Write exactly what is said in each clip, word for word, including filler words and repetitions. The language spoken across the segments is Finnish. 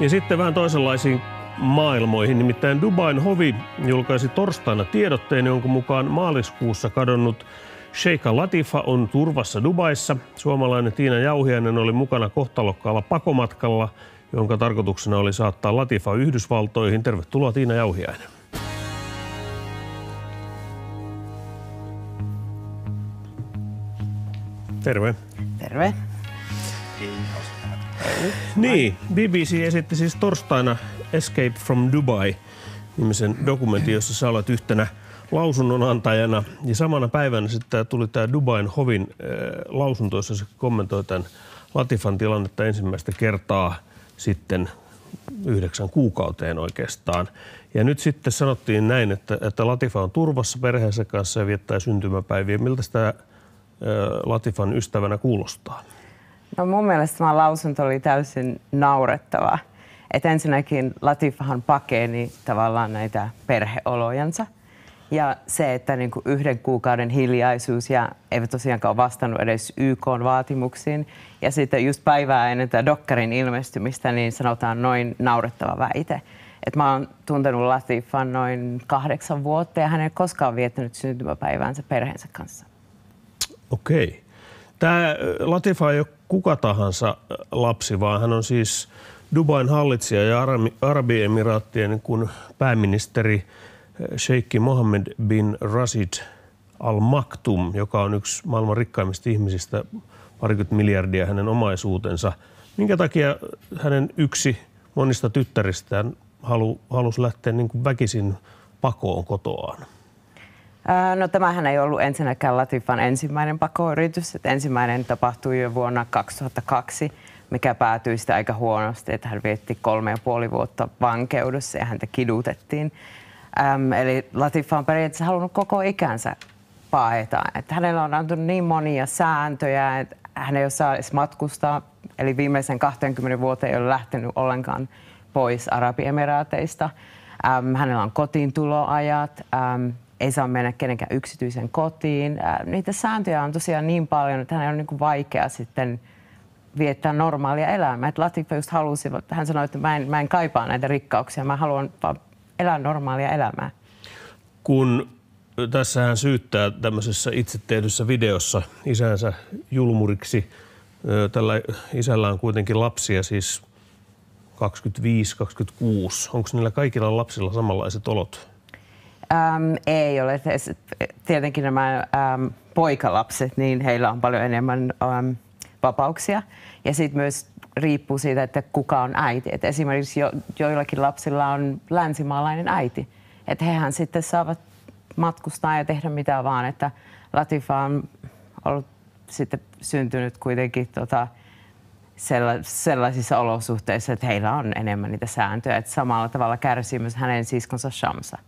Ja sitten vähän toisenlaisiin maailmoihin. Nimittäin Dubain hovi julkaisi torstaina tiedotteen, jonka mukaan maaliskuussa kadonnut Sheikha Latifa on turvassa Dubaissa. Suomalainen Tiina Jauhiainen oli mukana kohtalokkaalla pakomatkalla, jonka tarkoituksena oli saattaa Latifa Yhdysvaltoihin. Tervetuloa Tiina Jauhiainen. Terve. Terve. Niin, B B C esitti siis torstaina Escape from Dubai -nimisen dokumentin, jossa sä olet yhtenä lausunnonantajana. Ja samana päivänä sitten tuli tämä Dubain hovin äh, lausunto, jossa se kommentoi tämän Latifan tilannetta ensimmäistä kertaa sitten yhdeksän kuukauteen oikeastaan. Ja nyt sitten sanottiin näin, että, että Latifa on turvassa perheensä kanssa ja viettää syntymäpäiviä. Miltä sitä äh, Latifan ystävänä kuulostaa? No mun mielestä tämä lausunto oli täysin naurettava. Et ensinnäkin Latifahan pakeni tavallaan näitä perheolojansa. Ja se, että niin kuin yhden kuukauden hiljaisuus ja ei tosiaankaan vastannut edes Y K:n vaatimuksiin. Ja sitten just päivää ennen tätä dokkarin ilmestymistä, niin sanotaan noin naurettava väite. Et mä oon tuntenut Latifan noin kahdeksan vuotta ja hän ei koskaan viettänyt syntymäpäiväänsä perheensä kanssa. Okei. Tämä Latifa ei ole kuka tahansa lapsi, vaan hän on siis Dubain hallitsija ja Arabiemiraattien pääministeri Sheikki Mohammed bin Rashid al Maktoum, joka on yksi maailman rikkaimmista ihmisistä, parikymmentä miljardia hänen omaisuutensa. Minkä takia hänen yksi monista tyttäristään halu, halusi lähteä niin kuin väkisin pakoon kotoaan? No tämähän ei ollut ensinnäkään Latifan ensimmäinen pakoyritys. Että ensimmäinen tapahtui jo vuonna kaksituhattakaksi, mikä päätyi sitä aika huonosti, että hän vietti kolme ja puoli vuotta vankeudessa ja häntä kidutettiin. Ähm, eli Latifa on periaatteessa halunnut koko ikänsä paeta. Että hänellä on antunut niin monia sääntöjä, että hän ei osaa edes matkustaa. Eli viimeisen kaksikymmentä vuoteen ei ole lähtenyt ollenkaan pois Arabiemiraateista. Ähm, hänellä on kotiintuloajat. Ähm, Ei saa mennä kenenkään yksityisen kotiin. Niitä sääntöjä on tosiaan niin paljon, että hän on niin vaikea sitten viettää normaalia elämää. Et Latifa just halusi, hän sanoi, että mä en, mä en kaipaa näitä rikkauksia, mä haluan vaan elää normaalia elämää. Kun tässä hän syyttää tämmöisessä itse tehdyssä videossa isänsä julmuriksi. Tällä isällä on kuitenkin lapsia, siis kaksikymmentäviisi kaksikymmentäkuusi. Onko niillä kaikilla lapsilla samanlaiset olot? Ähm, ei ole. Tietenkin nämä ähm, poikalapset, niin heillä on paljon enemmän ähm, vapauksia. Ja sitten myös riippuu siitä, että kuka on äiti. Et esimerkiksi jo, joillakin lapsilla on länsimaalainen äiti. Että hehän sitten saavat matkustaa ja tehdä mitä vaan. Että Latifa on ollut sitten syntynyt kuitenkin tota, sellaisissa olosuhteissa, että heillä on enemmän niitä sääntöjä. Et samalla tavalla kärsii myös hänen siskonsa Shamsa.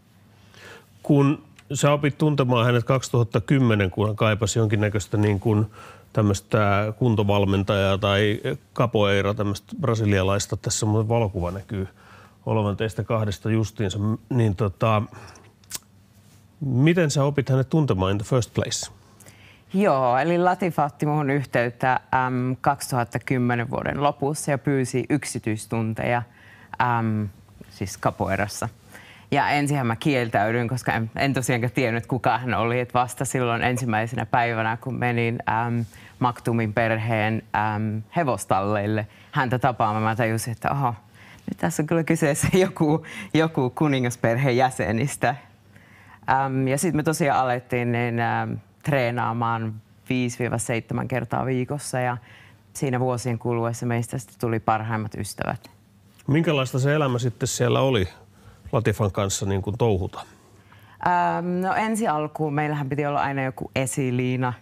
Kun sä opit tuntemaan hänet kaksituhattakymmenen, kun hän kaipasi jonkinnäköistä niin kuin tämmöistä kuntovalmentajaa tai capoeira, tämmöistä brasilialaista, tässä valokuva näkyy olevan teistä kahdesta justiinsa, niin tota, miten sä opit hänet tuntemaan in the first place? Joo, eli Latifa otti muhun yhteyttä äm, kaksituhattakymmenen vuoden lopussa ja pyysi yksityistunteja, äm, siis capoeirassa. Ja ensinhän mä kieltäydyin, koska en, en tosiaankaan tiennyt, kuka hän oli. Et vasta silloin ensimmäisenä päivänä, kun menin äm, Maktoumin perheen äm, hevostalleille häntä tapaamaan, mä tajusin, että oho, nyt tässä on kyllä kyseessä joku, joku kuningasperheen jäsenistä. Äm, ja sitten me tosiaan alettiin niin, äm, treenaamaan viisi seitsemän kertaa viikossa ja siinä vuosien kuluessa meistä tuli parhaimmat ystävät. Minkälaista se elämä sitten siellä oli Latifan kanssa niin kuin touhuta? Ähm, no ensi alkuun meillähän piti olla aina joku esiliina,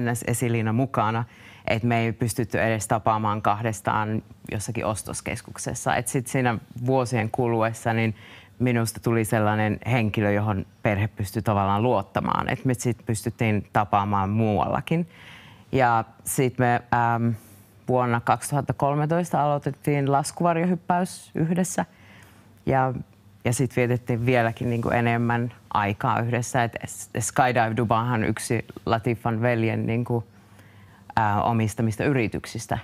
N S-esiliina mukana, että me ei pystytty edes tapaamaan kahdestaan jossakin ostoskeskuksessa. Et sit siinä vuosien kuluessa niin minusta tuli sellainen henkilö, johon perhe pystyi tavallaan luottamaan. Et me sit pystyttiin tapaamaan muuallakin. Ja sit me ähm, vuonna kaksituhattakolmetoista aloitettiin laskuvarjohyppäys yhdessä. Ja, ja sitten vietettiin vieläkin niin kuin enemmän aikaa yhdessä. Et Skydive Dubai on yksi Latifan veljen niin kuin, ää, omistamista yrityksistä.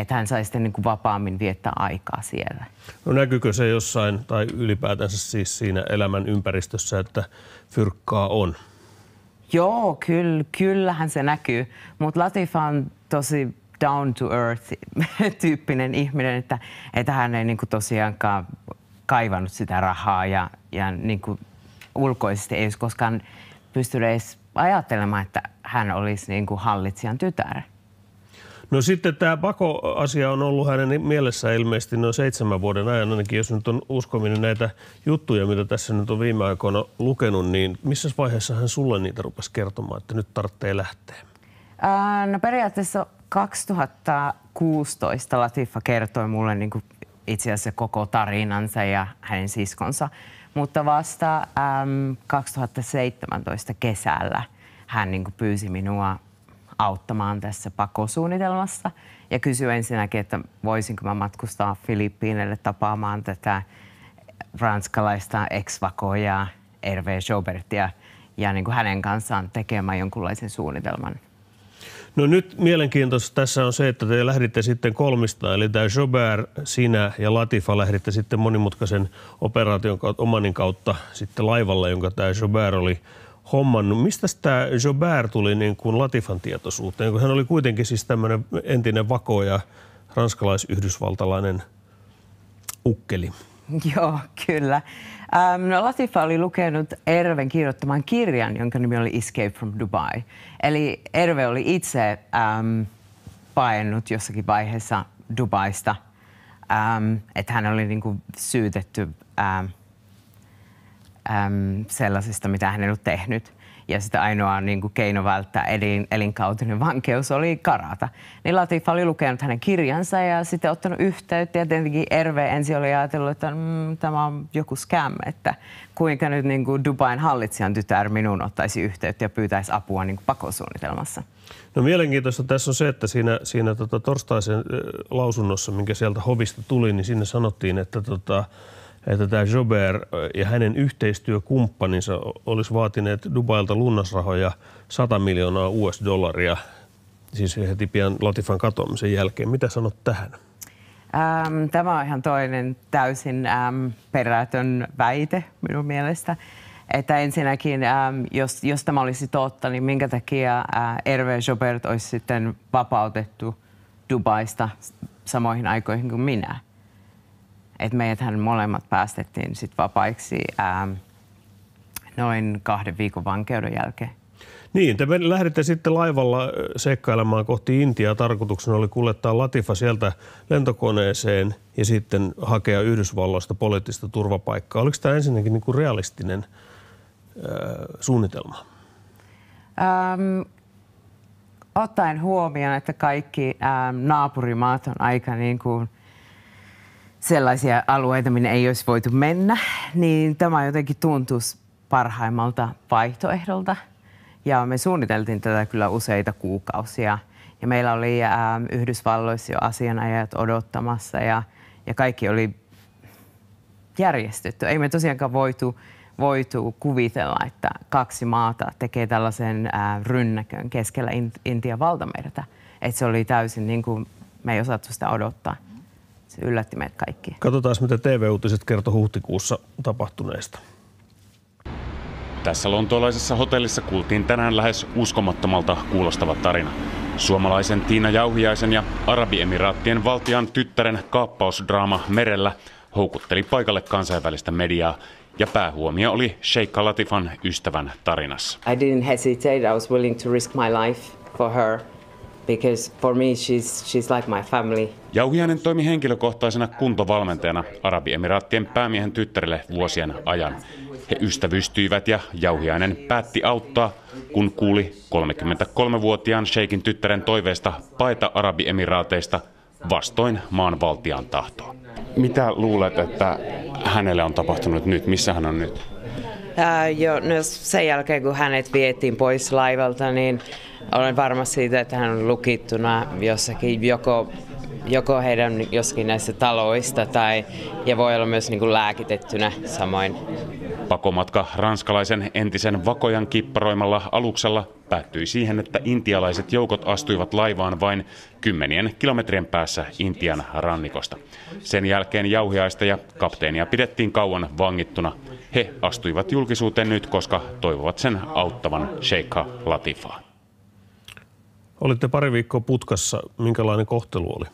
että hän sai sitten niin kuin vapaammin viettää aikaa siellä. No näkyykö se jossain tai ylipäätänsä siis siinä elämän ympäristössä, että fyrkkaa on? Joo, kyll, kyllähän se näkyy, mutta Latifa on tosi down to earth tyyppinen ihminen, että, että hän ei niin kuin tosiaankaan kaivannut sitä rahaa ja, ja niin kuin ulkoisesti ei olisi koskaan pystynyt edes ajattelemaan, että hän olisi niin kuin hallitsijan tytär. No sitten tämä pakoasia on ollut hänen mielessä ilmeisesti noin seitsemän vuoden ajan, ainakin jos nyt on uskominen näitä juttuja, mitä tässä nyt on viime aikoina lukenut, niin missä vaiheessa hän sulle niitä rupesi kertomaan, että nyt tarvitsee lähteä? Ää, no periaatteessa kaksituhattakuusitoista Latifa kertoi mulle niin kuin itse asiassa koko tarinansa ja hänen siskonsa, mutta vasta äm, kaksituhattaseitsemäntoista kesällä hän niin kuin pyysi minua auttamaan tässä pakosuunnitelmassa ja kysyi ensinnäkin, että voisinko mä matkustaa Filippiineille tapaamaan tätä ranskalaista ex-vakojaa Hervé Jaubertia ja niin kuin hänen kanssaan tekemään jonkunlaisen suunnitelman. No nyt mielenkiintoista tässä on se, että te lähditte sitten kolmista, eli tämä Jaubert, sinä ja Latifa lähditte sitten monimutkaisen operaation kautta, Omanin kautta sitten laivalle, jonka tämä Jaubert oli hommannut. Mistä tämä Jaubert tuli niin kuin Latifan tietoisuuteen, kun hän oli kuitenkin siis tämmöinen entinen vakoja, ranskalais-yhdysvaltalainen ukkeli? Joo, kyllä. Ähm, no, Latifa oli lukenut Herven kirjoittaman kirjan, jonka nimi oli Escape from Dubai. Eli Herve oli itse ähm, paennut jossakin vaiheessa Dubaista, ähm, että hän oli niin kuin syytetty ähm, ähm, sellaisista, mitä hän ei ollut tehnyt. Ja sitä ainoa niin kuin keino välttää elin, elinkautinen vankeus oli karata. Niin Latifa oli lukenut hänen kirjansa ja sitten ottanut yhteyttä. Ja tietenkin Hervé ensin oli ajatellut, että mm, tämä on joku scam, että kuinka nyt niin kuin Dubain hallitsijan tytär minun ottaisi yhteyttä ja pyytäisi apua niin kuin pakosuunnitelmassa. No mielenkiintoista tässä on se, että siinä, siinä tota, torstaisen äh, lausunnossa, minkä sieltä hovista tuli, niin siinä sanottiin, että tota, että tämä Jaubert ja hänen yhteistyökumppaninsa olisi vaatineet Dubailta lunnasrahoja sata miljoonaa U S-dollaria, siis heti pian Latifan katoamisen jälkeen. Mitä sanot tähän? Ähm, tämä on ihan toinen täysin ähm, perätön väite minun mielestä. Että ensinnäkin, ähm, jos, jos tämä olisi totta, niin minkä takia äh, Hervé Jaubert olisi sitten vapautettu Dubaista samoihin aikoihin kuin minä? Että meidäthän molemmat päästettiin sit vapaiksi ää, noin kahden viikon vankeuden jälkeen. Niin, te lähditte sitten laivalla seikkailemaan kohti Intiaa. Tarkoituksena oli kuljettaa Latifa sieltä lentokoneeseen ja sitten hakea Yhdysvalloista poliittista turvapaikkaa. Oliko tämä ensinnäkin niinku realistinen ää, suunnitelma? Ähm, ottaen huomioon, että kaikki ää, naapurimaat on aika niin kuin sellaisia alueita, minne ei olisi voitu mennä, niin tämä jotenkin tuntuisi parhaimmalta vaihtoehdolta. Ja me suunniteltiin tätä kyllä useita kuukausia. Ja meillä oli äh, Yhdysvalloissa jo asianajajat odottamassa ja, ja kaikki oli järjestetty. Ei me tosiaankaan voitu, voitu kuvitella, että kaksi maata tekee tällaisen äh, rynnäkön keskellä Intian valtamerta. Että se oli täysin niin kuin me ei osattu sitä odottaa. Se yllätti meidät kaikki. Katsotaan, mitä T V-uutiset kertoi huhtikuussa tapahtuneesta. Tässä lontoolaisessa hotellissa kuultiin tänään lähes uskomattomalta kuulostava tarina. Suomalaisen Tiina Jauhiaisen ja Arabiemiraattien valtian tyttären kaappausdraama merellä houkutteli paikalle kansainvälistä mediaa. Ja päähuomio oli Sheikha Latifan ystävän tarinassa. I didn't hesitate. I was willing to risk my life for her. Because for me she's, she's like my family. Jauhiainen toimi henkilökohtaisena kuntovalmentajana Arabiemiraattien päämiehen tyttärille vuosien ajan. He ystävystyivät ja Jauhiainen päätti auttaa, kun kuuli kolmekymmentäkolmevuotiaan Sheikin tyttären toiveesta paeta Arabiemiraateista vastoin maan valtiaan tahtoa. Mitä luulet, että hänelle on tapahtunut nyt? Missä hän on nyt? Uh, jo, no sen jälkeen, kun hänet vietiin pois laivalta, niin olen varma siitä, että hän on lukittuna jossakin, joko, joko heidän jossakin näistä taloista, tai, ja voi olla myös niin kuin lääkitettynä samoin. Pakomatka ranskalaisen entisen Vakojan kipparoimalla aluksella päättyi siihen, että intialaiset joukot astuivat laivaan vain kymmenien kilometrien päässä Intian rannikosta. Sen jälkeen Jauhiaista ja kapteenia pidettiin kauan vangittuna. He astuivat julkisuuteen nyt, koska toivovat sen auttavan Sheikha Latifaa. Olitte pari viikkoa putkassa. Minkälainen kohtelu oli?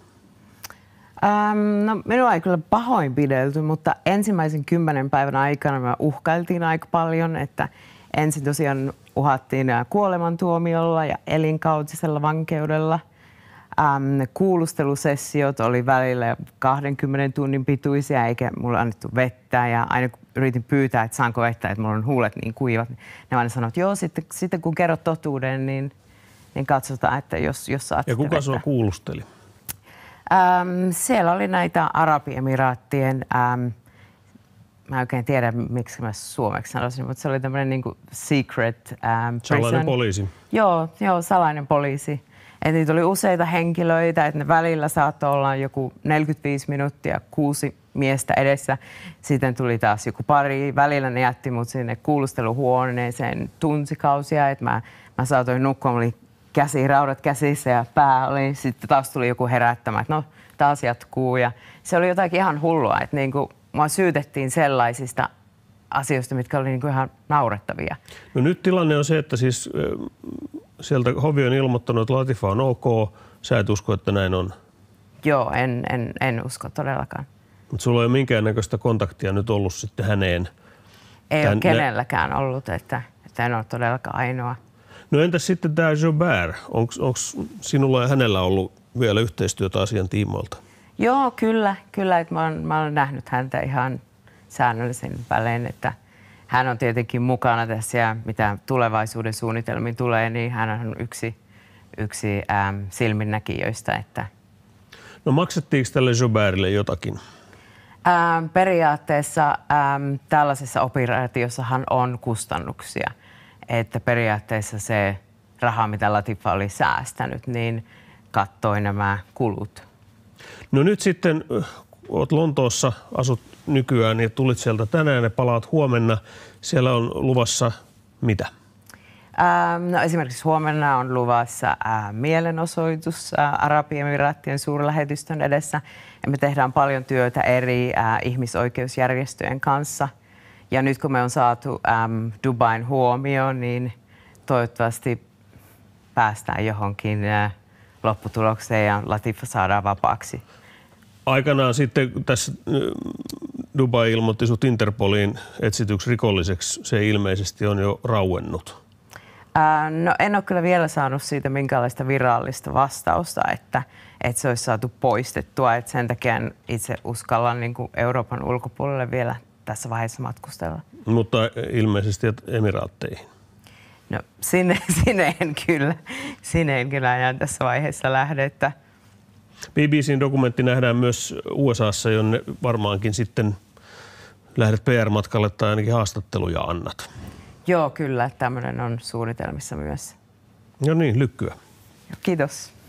Um, no, minua ei kyllä pahoinpidelty, mutta ensimmäisen kymmenen päivän aikana me uhkailtiin aika paljon, että ensin tosiaan uhattiin kuolemantuomiolla ja elinkautisella vankeudella. Um, kuulustelusessiot oli välillä kahdenkymmenen tunnin pituisia, eikä mulle annettu vettä, ja aina kun yritin pyytää, että saanko vettä, että mulla on huulet niin kuivat, niin ne aina sanoivat, että joo, sitten, sitten kun kerrot totuuden, niin, niin katsotaan, että jos, jos saat vettä. Ja kuka sua kuulusteli? Ähm, siellä oli näitä Arabiemiraattien, ähm, mä en oikein tiedä miksi mä suomeksi sanoisin, mutta se oli tämmöinen niinku secret ähm, salainen poliisi. Joo, joo, salainen poliisi. Et niitä oli useita henkilöitä, että ne välillä saattoi olla joku neljäkymmentäviisi minuuttia, kuusi miestä edessä. Sitten tuli taas joku pari. Välillä ne jätti mut sinne kuulusteluhuoneeseen tunsikausia, että mä, mä saatoin nukkua. Käsi, raudat käsissä ja pää oli. Sitten taas tuli joku herättämään, että no taas jatkuu. Ja se oli jotakin ihan hullua, että niin kuin mua syytettiin sellaisista asioista, mitkä oli niin kuin ihan naurettavia. No nyt tilanne on se, että siis sieltä hovi on ilmoittanut, että Latifa on ok. Sä et usko, että näin on? Joo, en, en, en usko todellakaan. Mutta sulla ei ole minkäännäköistä kontaktia nyt ollut sitten häneen? Ei Tän... ole kenelläkään ollut, että, että en ole todellakaan ainoa. No entäs sitten tämä Jaubert? Onko sinulla ja hänellä ollut vielä yhteistyötä asian tiimoilta? Joo, kyllä. Kyllä, että mä oon, mä oon nähnyt häntä ihan säännöllisen välein, että hän on tietenkin mukana tässä ja mitä tulevaisuuden suunnitelmiin tulee, niin hän on yksi, yksi ähm, silminnäkijöistä. Että... No maksettiinko tälle Jaubertille jotakin? Ähm, periaatteessa ähm, tällaisessa operaatiossahan on kustannuksia. Että periaatteessa se raha, mitä Latifa oli säästänyt, niin kattoi nämä kulut. No nyt sitten olet Lontoossa, asut nykyään ja tulit sieltä tänään ja palaat huomenna. Siellä on luvassa mitä? Ähm, no esimerkiksi huomenna on luvassa äh, mielenosoitus äh, Arabiemiraattien suurlähetystön edessä. Ja me tehdään paljon työtä eri äh, ihmisoikeusjärjestöjen kanssa. Ja nyt kun me on saatu äm, Dubain huomioon, niin toivottavasti päästään johonkin ä, lopputulokseen ja Latifa saadaan vapaaksi. Aikanaan sitten tässä Dubai ilmoitti sut Interpoliin etsityksi rikolliseksi. Se ilmeisesti on jo rauennut. Ää, no en ole kyllä vielä saanut siitä minkäänlaista virallista vastausta, että, että se olisi saatu poistettua. Et sen takia en itse uskalla niin kuin Euroopan ulkopuolelle vielä tässä vaiheessa matkustella. Mutta ilmeisesti Emiraatteihin. No sinne, sinne en kyllä. Sinne en kyllä enää tässä vaiheessa lähde. Että... B B C:n dokumentti nähdään myös U S A:ssa, jonne varmaankin sitten lähdet P R-matkalle tai ainakin haastatteluja annat. Joo, kyllä. Tämmöinen on suunnitelmissa myös. No niin, lykkyä. Kiitos.